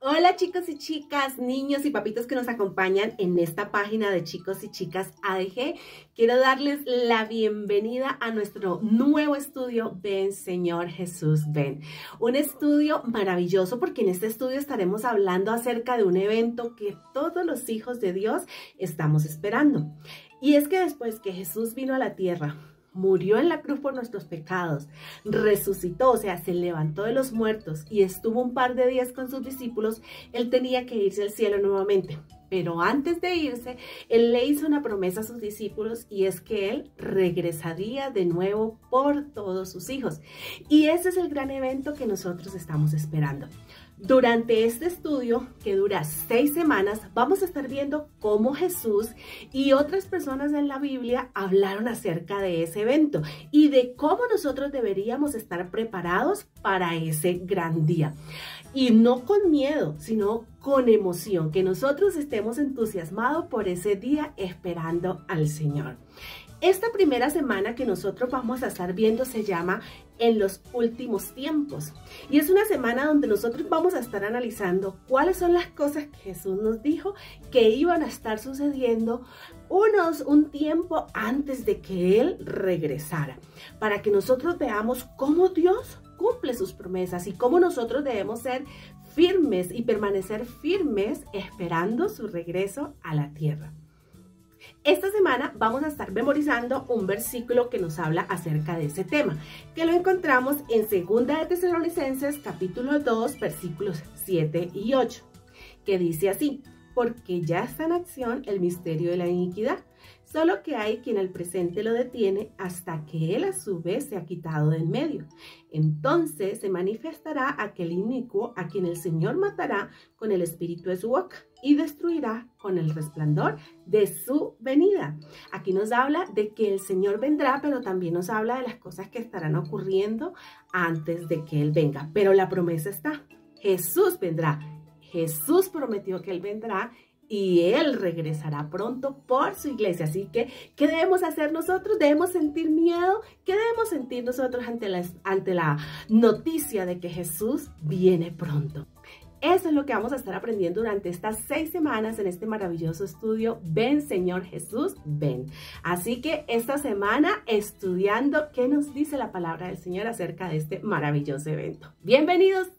Hola chicos y chicas, niños y papitos que nos acompañan en esta página de Chicos y Chicas ADG. Quiero darles la bienvenida a nuestro nuevo estudio Ven Señor Jesús, ven. Un estudio maravilloso porque en este estudio estaremos hablando acerca de un evento que todos los hijos de Dios estamos esperando. Y es que después que Jesús vino a la tierra, murió en la cruz por nuestros pecados, resucitó, o sea, se levantó de los muertos y estuvo un par de días con sus discípulos, él tenía que irse al cielo nuevamente. Pero antes de irse, él le hizo una promesa a sus discípulos y es que él regresaría de nuevo por todos sus hijos. Y ese es el gran evento que nosotros estamos esperando. Durante este estudio, que dura 6 semanas, vamos a estar viendo cómo Jesús y otras personas en la Biblia hablaron acerca de ese evento y de cómo nosotros deberíamos estar preparados para ese gran día. Y no con miedo, sino con emoción, que nosotros estemos entusiasmados por ese día esperando al Señor. Esta primera semana que nosotros vamos a estar viendo se llama En los últimos tiempos. Y es una semana donde nosotros vamos a estar analizando cuáles son las cosas que Jesús nos dijo que iban a estar sucediendo un tiempo antes de que Él regresara. Para que nosotros veamos cómo Dios cumple sus promesas y cómo nosotros debemos ser firmes y permanecer firmes esperando su regreso a la tierra. Esta semana vamos a estar memorizando un versículo que nos habla acerca de ese tema, que lo encontramos en 2 Tesalonicenses capítulo 2 versículos 7 y 8, que dice así: porque ya está en acción el misterio de la iniquidad, solo que hay quien al presente lo detiene hasta que él a su vez se ha quitado de en medio. Entonces se manifestará aquel inicuo a quien el Señor matará con el espíritu de su boca y destruirá con el resplandor de su venida. Aquí nos habla de que el Señor vendrá, pero también nos habla de las cosas que estarán ocurriendo antes de que Él venga. Pero la promesa está: Jesús vendrá. Jesús prometió que Él vendrá y Él regresará pronto por su iglesia. Así que, ¿qué debemos hacer nosotros? ¿Debemos sentir miedo? ¿Qué debemos sentir nosotros ante la noticia de que Jesús viene pronto? Eso es lo que vamos a estar aprendiendo durante estas 6 semanas en este maravilloso estudio Ven Señor Jesús, ven. Así que esta semana estudiando qué nos dice la palabra del Señor acerca de este maravilloso evento. ¡Bienvenidos!